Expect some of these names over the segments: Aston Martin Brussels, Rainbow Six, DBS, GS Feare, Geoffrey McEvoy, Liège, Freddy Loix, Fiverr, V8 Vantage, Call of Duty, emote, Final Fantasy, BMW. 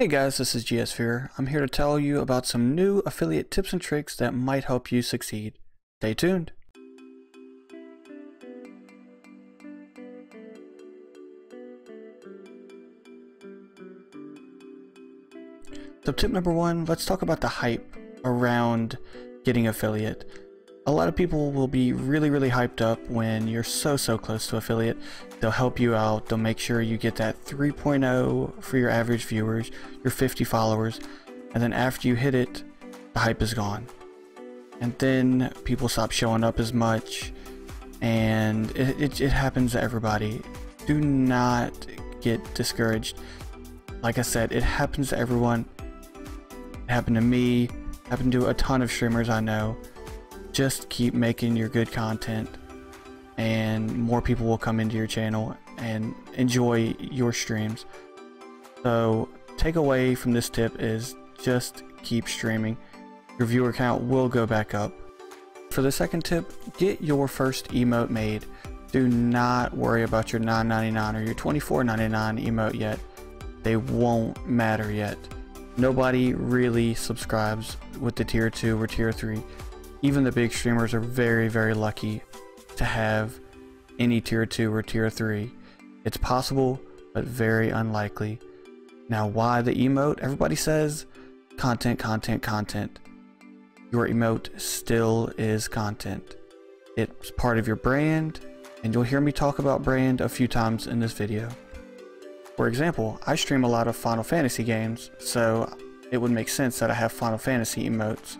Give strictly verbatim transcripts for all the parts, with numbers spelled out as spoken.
Hey guys, this is G S Feare. I'm here to tell you about some new affiliate tips and tricks that might help you succeed. Stay tuned. So tip number one, let's talk about the hype around getting affiliate. A lot of people will be really, really hyped up when you're so, so close to affiliate. They'll help you out. They'll make sure you get that three point oh for your average viewers, your fifty followers. And then after you hit it, the hype is gone. And then people stop showing up as much. And it, it, it happens to everybody. Do not get discouraged. Like I said, it happens to everyone. It happened to me. It happened to a ton of streamers I know. Just keep making your good content and more people will come into your channel and enjoy your streams. So takeaway from this tip is just keep streaming. Your viewer count will go back up. For the second tip, get your first emote made. Do not worry about your nine ninety-nine or your twenty-four ninety-nine emote yet. They won't matter yet. Nobody really subscribes with the tier two or tier three. Even the big streamers are very, very lucky to have any tier two or tier three. It's possible, but very unlikely. Now, why the emote? Everybody says content, content, content. Your emote still is content. It's part of your brand, and you'll hear me talk about brand a few times in this video. For example, I stream a lot of Final Fantasy games, so it would make sense that I have Final Fantasy emotes.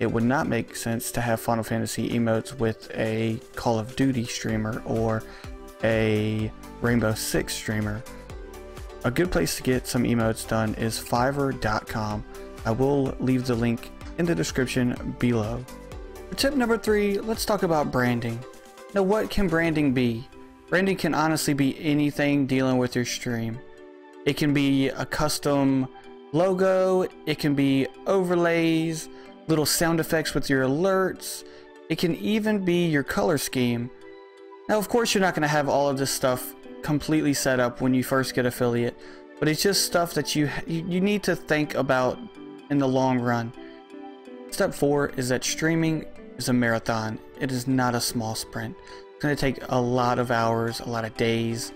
It would not make sense to have Final Fantasy emotes with a Call of Duty streamer or a Rainbow Six streamer. A good place to get some emotes done is Fiverr dot com. I will leave the link in the description below. For tip number three, let's talk about branding. Now, what can branding be? Branding can honestly be anything dealing with your stream. It can be a custom logo, it can be overlays, little sound effects with your alerts. It can even be your color scheme. Now, of course, you're not going to have all of this stuff completely set up when you first get affiliate, but it's just stuff that you you need to think about in the long run. Step four is that streaming is a marathon. It is not a small sprint. It's going to take a lot of hours, a lot of days,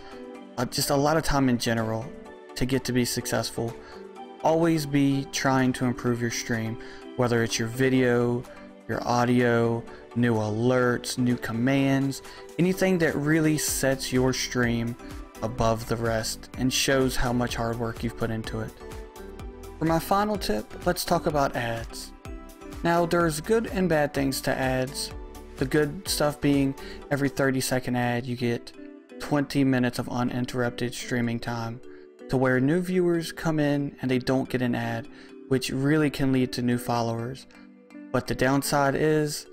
uh, just a lot of time in general to get to be successful. Always be trying to improve your stream, whether it's your video, your audio, new alerts, new commands, anything that really sets your stream above the rest and shows how much hard work you've put into it. For my final tip, let's talk about ads. Now, there's good and bad things to ads. The good stuff being every thirty second ad, you get twenty minutes of uninterrupted streaming time, to where new viewers come in and they don't get an ad, which really can lead to new followers. But the downside is,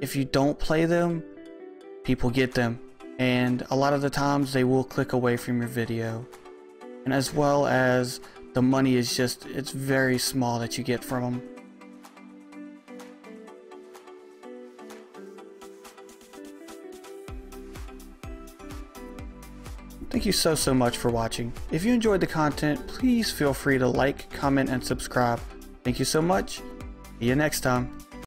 if you don't play them, people get them, and a lot of the times they will click away from your video. And as well as the money is just, it's very small that you get from them. Thank you so, so much for watching. If you enjoyed the content, please feel free to like, comment, and subscribe. Thank you so much. See you next time.